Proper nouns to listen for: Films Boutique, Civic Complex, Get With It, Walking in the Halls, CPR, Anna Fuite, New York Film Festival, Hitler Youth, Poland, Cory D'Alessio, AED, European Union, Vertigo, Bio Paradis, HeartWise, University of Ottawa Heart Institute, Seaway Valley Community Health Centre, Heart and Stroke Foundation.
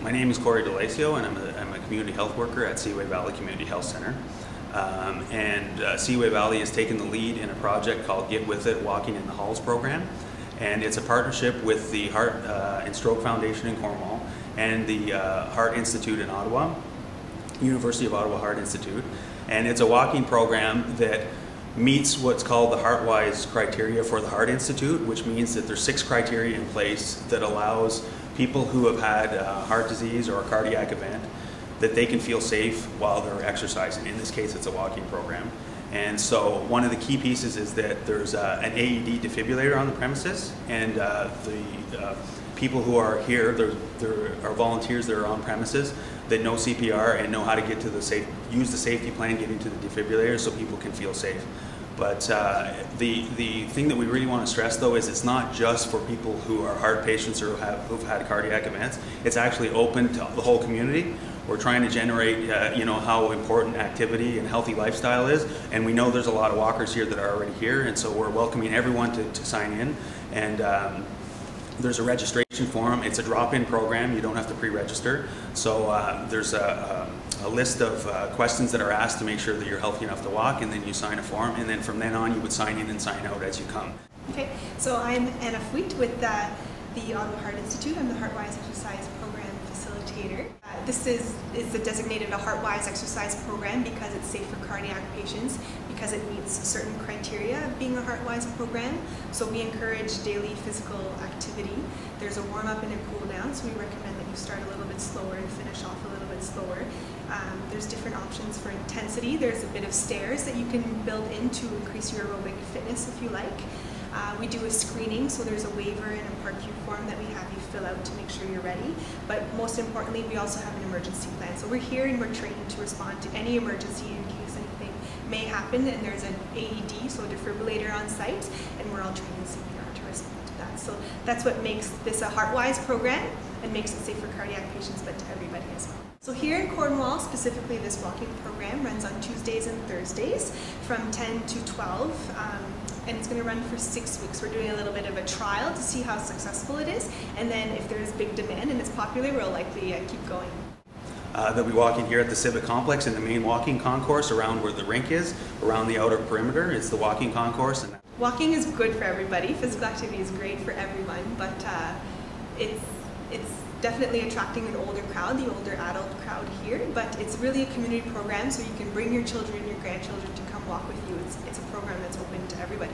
My name is Cory D'Alessio, and I'm a community health worker at Seaway Valley Community Health Centre. Seaway Valley has taken the lead in a project called Get With It, Walking in the Halls program. And it's a partnership with the Heart and Stroke Foundation in Cornwall and the Heart Institute in Ottawa, University of Ottawa Heart Institute. And it's a walking program that meets what's called the HeartWise criteria for the Heart Institute, which means that there's 6 criteria in place that allows people who have had heart disease or a cardiac event that they can feel safe while they're exercising. In this case, it's a walking program. And so one of the key pieces is that there's an AED defibrillator on the premises, and the people who are here, there are volunteers that are on premises that know CPR and know how to get to the use the safety plan, get into the defibrillator so people can feel safe. But the thing that we really want to stress, though, is it's not just for people who are heart patients or who've had cardiac events. It's actually open to the whole community. We're trying to generate, you know, how important activity and healthy lifestyle is. And we know there's a lot of walkers here that are already here. And so we're welcoming everyone to sign in. And there's a registration form. It's a drop-in program. You don't have to pre-register. So there's a list of questions that are asked to make sure that you're healthy enough to walk, and then you sign a form, and then from then on you would sign in and sign out as you come. Okay, so I'm Anna Fuite with the Ottawa Heart Institute. I'm the HeartWise Exercise Program Facilitator. This is designated a HeartWise Exercise Program because it's safe for cardiac patients, because it meets certain criteria of being a HeartWise program. So we encourage daily physical activity. There's a warm-up and a cool-down, so we recommend that you start a little bit slower and finish off a little bit slower. There's different options for intensity. There's a bit of stairs that you can build in to increase your aerobic fitness if you like. We do a screening, so there's a waiver and a Part Q form that we have you fill out to make sure you're ready. But most importantly, we also have an emergency plan. So we're here and we're trained to respond to any emergency in case anything may happen. And there's an AED, so a defibrillator on site, and we're all trained in CPR to respond to that. So that's what makes this a HeartWise program and makes it safe for cardiac patients, but to everybody as well. So here in Cornwall, specifically, this walking program runs on Tuesdays and Thursdays from 10 to 12, and it's going to run for 6 weeks. We're doing a little bit of a trial to see how successful it is, and then if there's big demand and it's popular, we'll likely keep going. They'll be walking here at the Civic Complex in the main walking concourse around where the rink is, around the outer perimeter. It's the walking concourse. And walking is good for everybody. Physical activity is great for everyone, but it's definitely attracting an older crowd, the older adult crowd here, but it's really a community program, so you can bring your children and your grandchildren to come walk with you. It's a program that's open to everybody.